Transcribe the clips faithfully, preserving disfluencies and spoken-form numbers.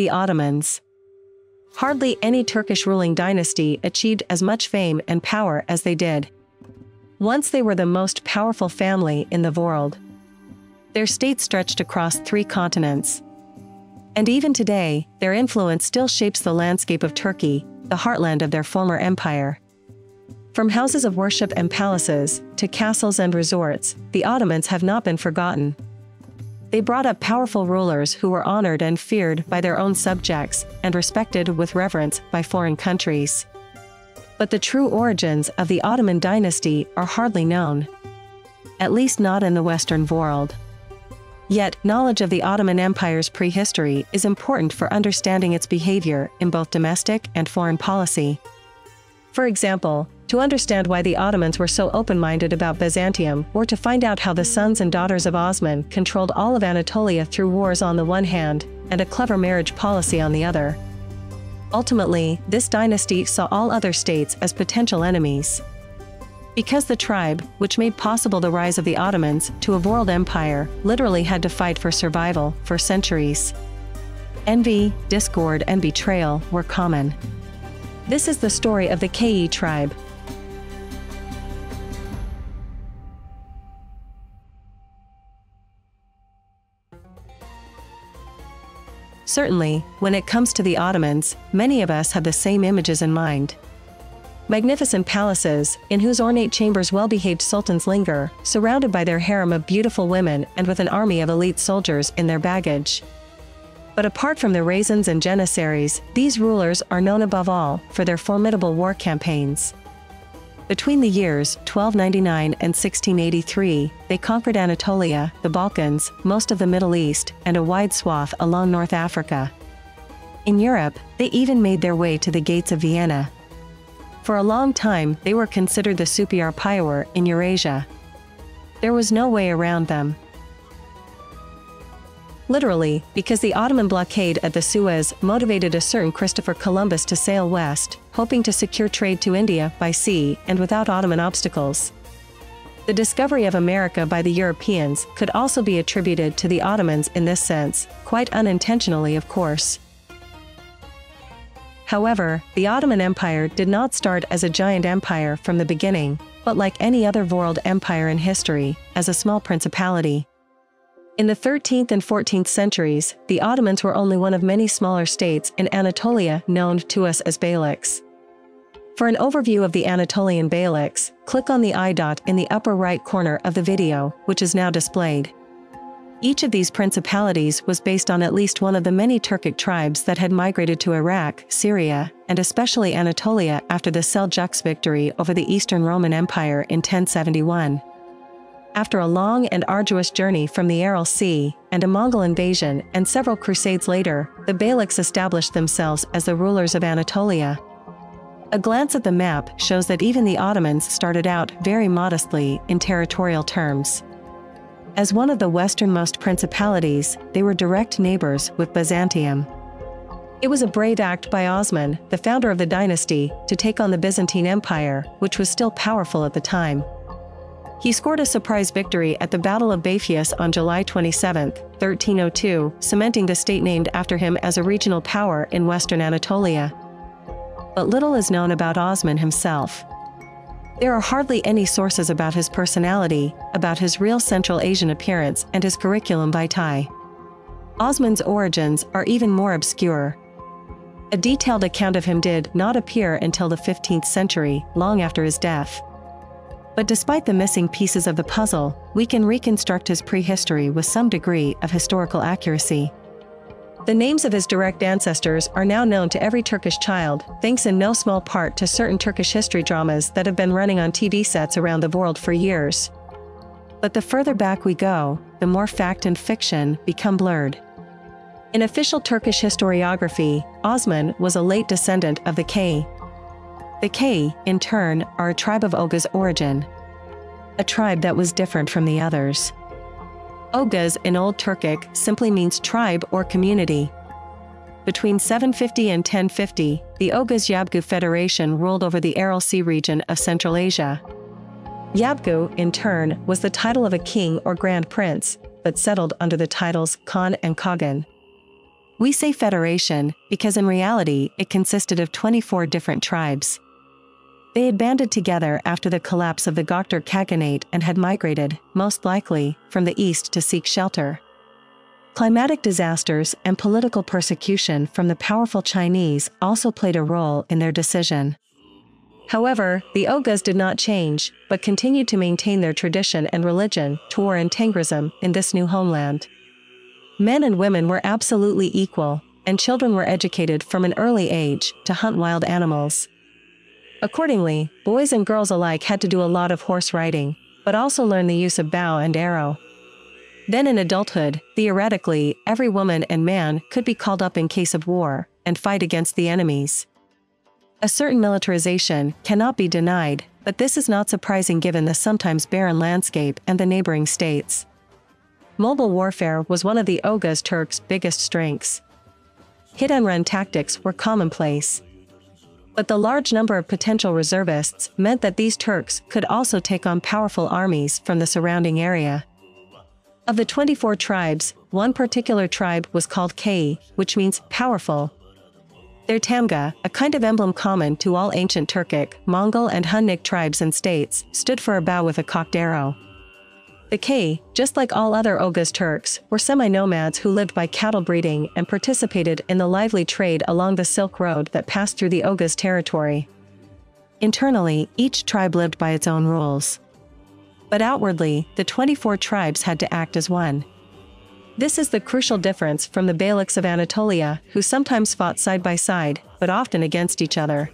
The Ottomans. Hardly any Turkish ruling dynasty achieved as much fame and power as they did. Once they were the most powerful family in the world. Their state stretched across three continents. And even today, their influence still shapes the landscape of Turkey, the heartland of their former empire. From houses of worship and palaces, to castles and resorts, the Ottomans have not been forgotten. They brought up powerful rulers who were honored and feared by their own subjects, and respected with reverence by foreign countries. But the true origins of the Ottoman dynasty are hardly known. At least not in the Western world. Yet, knowledge of the Ottoman Empire's prehistory is important for understanding its behavior in both domestic and foreign policy. For example, to understand why the Ottomans were so open-minded about Byzantium, or to find out how the sons and daughters of Osman controlled all of Anatolia through wars on the one hand, and a clever marriage policy on the other. Ultimately, this dynasty saw all other states as potential enemies. Because the tribe, which made possible the rise of the Ottomans to a world empire, literally had to fight for survival for centuries. Envy, discord, and betrayal were common. This is the story of the Kayi tribe. Certainly, when it comes to the Ottomans, many of us have the same images in mind. Magnificent palaces, in whose ornate chambers well-behaved sultans linger, surrounded by their harem of beautiful women and with an army of elite soldiers in their baggage. But apart from the raisins and janissaries, these rulers are known above all for their formidable war campaigns. Between the years twelve ninety-nine and sixteen eighty-three, they conquered Anatolia, the Balkans, most of the Middle East, and a wide swath along North Africa. In Europe, they even made their way to the gates of Vienna. For a long time, they were considered the superpower in Eurasia. There was no way around them. Literally, because the Ottoman blockade at the Suez motivated a certain Christopher Columbus to sail west, hoping to secure trade to India by sea and without Ottoman obstacles. The discovery of America by the Europeans could also be attributed to the Ottomans in this sense, quite unintentionally, of course. However, the Ottoman Empire did not start as a giant empire from the beginning, but like any other world empire in history, as a small principality. In the thirteenth and fourteenth centuries, the Ottomans were only one of many smaller states in Anatolia known to us as beyliks. For an overview of the Anatolian beyliks, click on the eye dot in the upper right corner of the video, which is now displayed. Each of these principalities was based on at least one of the many Turkic tribes that had migrated to Iraq, Syria, and especially Anatolia after the Seljuks' victory over the Eastern Roman Empire in ten seventy-one. After a long and arduous journey from the Aral Sea, and a Mongol invasion and several crusades later, the beyliks established themselves as the rulers of Anatolia. A glance at the map shows that even the Ottomans started out very modestly in territorial terms. As one of the westernmost principalities, they were direct neighbors with Byzantium. It was a brave act by Osman, the founder of the dynasty, to take on the Byzantine Empire, which was still powerful at the time. He scored a surprise victory at the Battle of Baphius on July twenty-seventh, thirteen oh two, cementing the state named after him as a regional power in western Anatolia. But little is known about Osman himself. There are hardly any sources about his personality, about his real Central Asian appearance and his curriculum vitae. Osman's origins are even more obscure. A detailed account of him did not appear until the fifteenth century, long after his death. But despite the missing pieces of the puzzle, we can reconstruct his prehistory with some degree of historical accuracy. The names of his direct ancestors are now known to every Turkish child, thanks in no small part to certain Turkish history dramas that have been running on T V sets around the world for years. But the further back we go, the more fact and fiction become blurred. In official Turkish historiography, Osman was a late descendant of the Kayi. The Kayi, in turn, are a tribe of Oghuz origin. A tribe that was different from the others. Oghuz in Old Turkic simply means tribe or community. Between seven fifty and ten fifty, the Oghuz-Yabgu Federation ruled over the Aral Sea region of Central Asia. Yabgu, in turn, was the title of a king or grand prince, but settled under the titles Khan and Khagan. We say federation because in reality it consisted of twenty-four different tribes. They had banded together after the collapse of the Gokturk Khaganate and had migrated, most likely, from the east to seek shelter. Climatic disasters and political persecution from the powerful Chinese also played a role in their decision. However, the Oghuz did not change, but continued to maintain their tradition and religion, Tawar and Tengrism, in this new homeland. Men and women were absolutely equal, and children were educated from an early age to hunt wild animals. Accordingly, boys and girls alike had to do a lot of horse riding, but also learn the use of bow and arrow. Then in adulthood, theoretically, every woman and man could be called up in case of war, and fight against the enemies. A certain militarization cannot be denied, but this is not surprising given the sometimes barren landscape and the neighboring states. Mobile warfare was one of the Oghuz Turks' biggest strengths. Hit-and-run tactics were commonplace. But the large number of potential reservists meant that these Turks could also take on powerful armies from the surrounding area. Of the twenty-four tribes, one particular tribe was called Kayi, which means powerful. Their Tamga, a kind of emblem common to all ancient Turkic, Mongol and Hunnic tribes and states, stood for a bow with a cocked arrow. The Kayi, just like all other Oghuz Turks, were semi-nomads who lived by cattle breeding and participated in the lively trade along the Silk Road that passed through the Oghuz territory. Internally, each tribe lived by its own rules. But outwardly, the twenty-four tribes had to act as one. This is the crucial difference from the Beyliks of Anatolia, who sometimes fought side by side, but often against each other.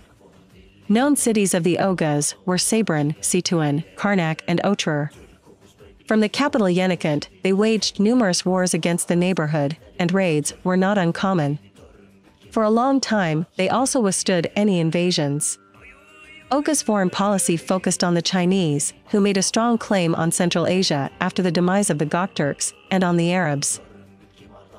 Known cities of the Oghuz were Sabran, Situan, Karnak, and Otrur. From the capital Yenikent, they waged numerous wars against the neighborhood, and raids were not uncommon. For a long time, they also withstood any invasions. Oghuz foreign policy focused on the Chinese, who made a strong claim on Central Asia after the demise of the Gokturks, and on the Arabs.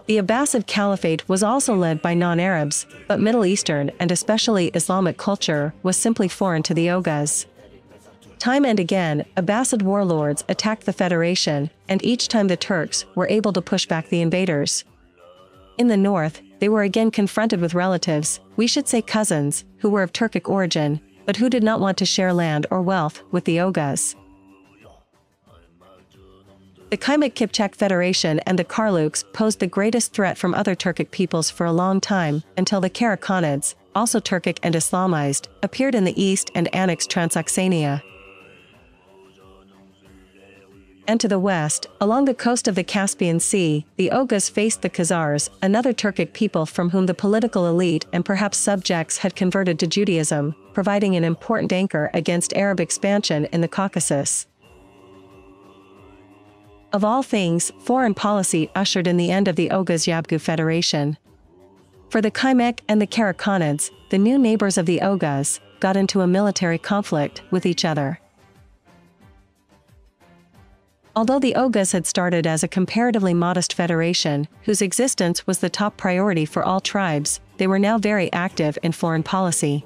The Abbasid Caliphate was also led by non-Arabs, but Middle Eastern and especially Islamic culture was simply foreign to the Oghuz. Time and again, Abbasid warlords attacked the Federation, and each time the Turks were able to push back the invaders. In the north, they were again confronted with relatives, we should say cousins, who were of Turkic origin, but who did not want to share land or wealth with the Oghuz. The Kimek Kipchak Federation and the Karluks posed the greatest threat from other Turkic peoples for a long time, until the Karakhanids, also Turkic and Islamized, appeared in the east and annexed Transoxania. And to the west, along the coast of the Caspian Sea, the Oghuz faced the Khazars, another Turkic people from whom the political elite and perhaps subjects had converted to Judaism, providing an important anchor against Arab expansion in the Caucasus. Of all things, foreign policy ushered in the end of the Oghuz-Yabgu Federation. For the Kimek and the Karakhanids, the new neighbors of the Oghuz, got into a military conflict with each other. Although the Oghuz had started as a comparatively modest federation, whose existence was the top priority for all tribes, they were now very active in foreign policy.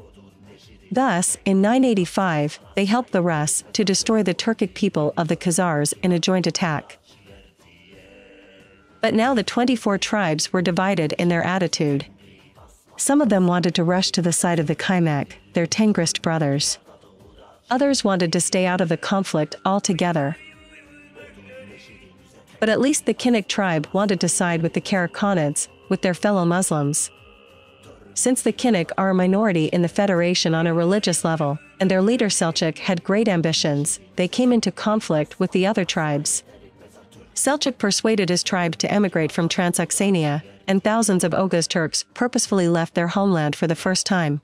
Thus, in nine eighty-five, they helped the Rus to destroy the Turkic people of the Khazars in a joint attack. But now the twenty-four tribes were divided in their attitude. Some of them wanted to rush to the side of the Kimek, their Tengrist brothers. Others wanted to stay out of the conflict altogether. But at least the Kinnik tribe wanted to side with the Karakhanids, with their fellow Muslims. Since the Kinnik are a minority in the Federation on a religious level, and their leader Seljuk had great ambitions, they came into conflict with the other tribes. Seljuk persuaded his tribe to emigrate from Transoxania, and thousands of Oghuz Turks purposefully left their homeland for the first time.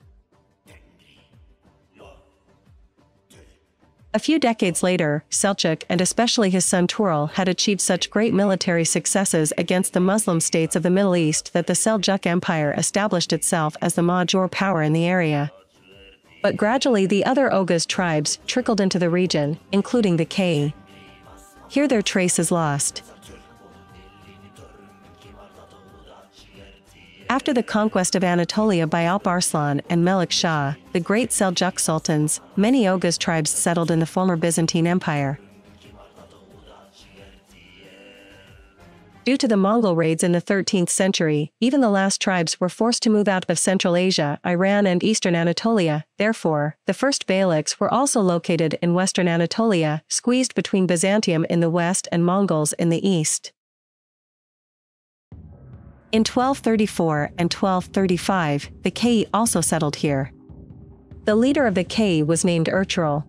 A few decades later, Seljuk and especially his son Tughril had achieved such great military successes against the Muslim states of the Middle East that the Seljuk Empire established itself as the major power in the area. But gradually the other Oghuz tribes trickled into the region, including the Kayi. Here their trace is lost. After the conquest of Anatolia by Alp Arslan and Melik Shah, the great Seljuk sultans, many Oghuz tribes settled in the former Byzantine Empire. Due to the Mongol raids in the thirteenth century, even the last tribes were forced to move out of Central Asia, Iran and Eastern Anatolia. Therefore, the first Beyliks were also located in Western Anatolia, squeezed between Byzantium in the west and Mongols in the east. In twelve thirty-four and twelve thirty-five, the Kayi also settled here. The leader of the Kayi was named Ertugrul.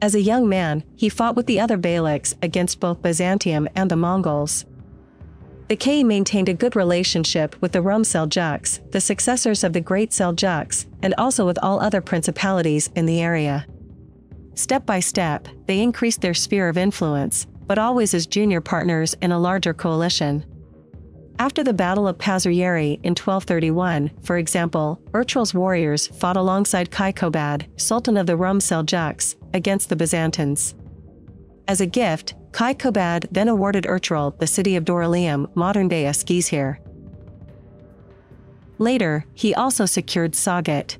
As a young man, he fought with the other Beyliks against both Byzantium and the Mongols. The Kayi maintained a good relationship with the Rum Seljuks, the successors of the Great Seljuks, and also with all other principalities in the area. Step by step, they increased their sphere of influence, but always as junior partners in a larger coalition. After the Battle of Pazaryeri in twelve thirty-one, for example, Ertugrul's warriors fought alongside Kaikobad, Sultan of the Rum Seljuks, against the Byzantines. As a gift, Kaikobad then awarded Ertugrul the city of Dorelium, modern-day Eskizhir. Later, he also secured Sagat.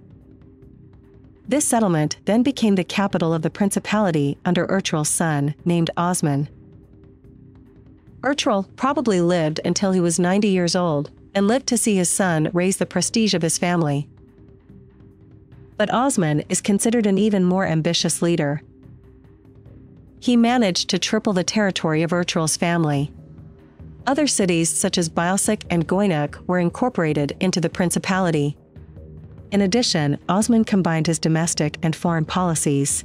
This settlement then became the capital of the principality under Ertugrul's son, named Osman. Ertugrul probably lived until he was ninety years old, and lived to see his son raise the prestige of his family. But Osman is considered an even more ambitious leader. He managed to triple the territory of Ertugrul's family. Other cities such as Bialsik and Goynak were incorporated into the principality. In addition, Osman combined his domestic and foreign policies.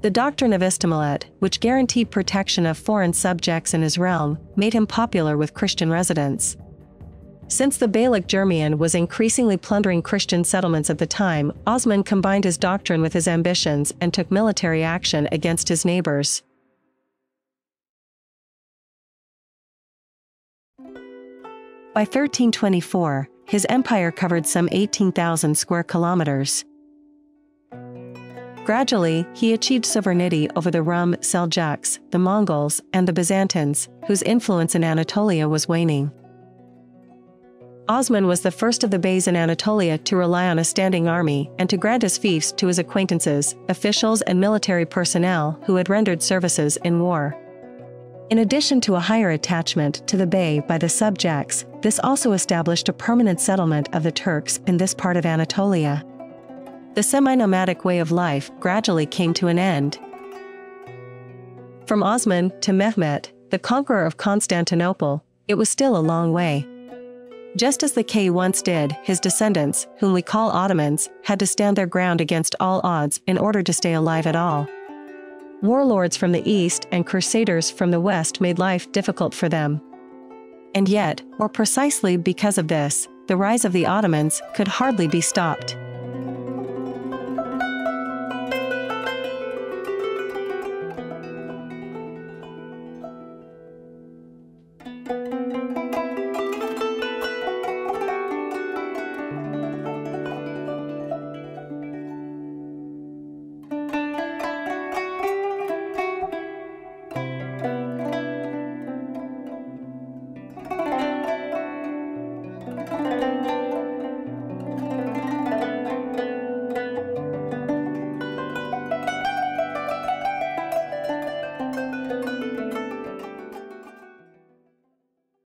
The doctrine of Istimilat, which guaranteed protection of foreign subjects in his realm, made him popular with Christian residents. Since the Beylik Germian was increasingly plundering Christian settlements at the time, Osman combined his doctrine with his ambitions and took military action against his neighbors. By thirteen twenty-four, his empire covered some eighteen thousand square kilometers. Gradually, he achieved sovereignty over the Rum Seljuks, the Mongols, and the Byzantines, whose influence in Anatolia was waning. Osman was the first of the Beys in Anatolia to rely on a standing army and to grant his fiefs to his acquaintances, officials and military personnel who had rendered services in war. In addition to a higher attachment to the Bey by the subjects, this also established a permanent settlement of the Turks in this part of Anatolia. The semi-nomadic way of life gradually came to an end. From Osman to Mehmet, the conqueror of Constantinople, it was still a long way. Just as the Kayi once did, his descendants, whom we call Ottomans, had to stand their ground against all odds in order to stay alive at all. Warlords from the east and crusaders from the west made life difficult for them. And yet, or precisely because of this, the rise of the Ottomans could hardly be stopped.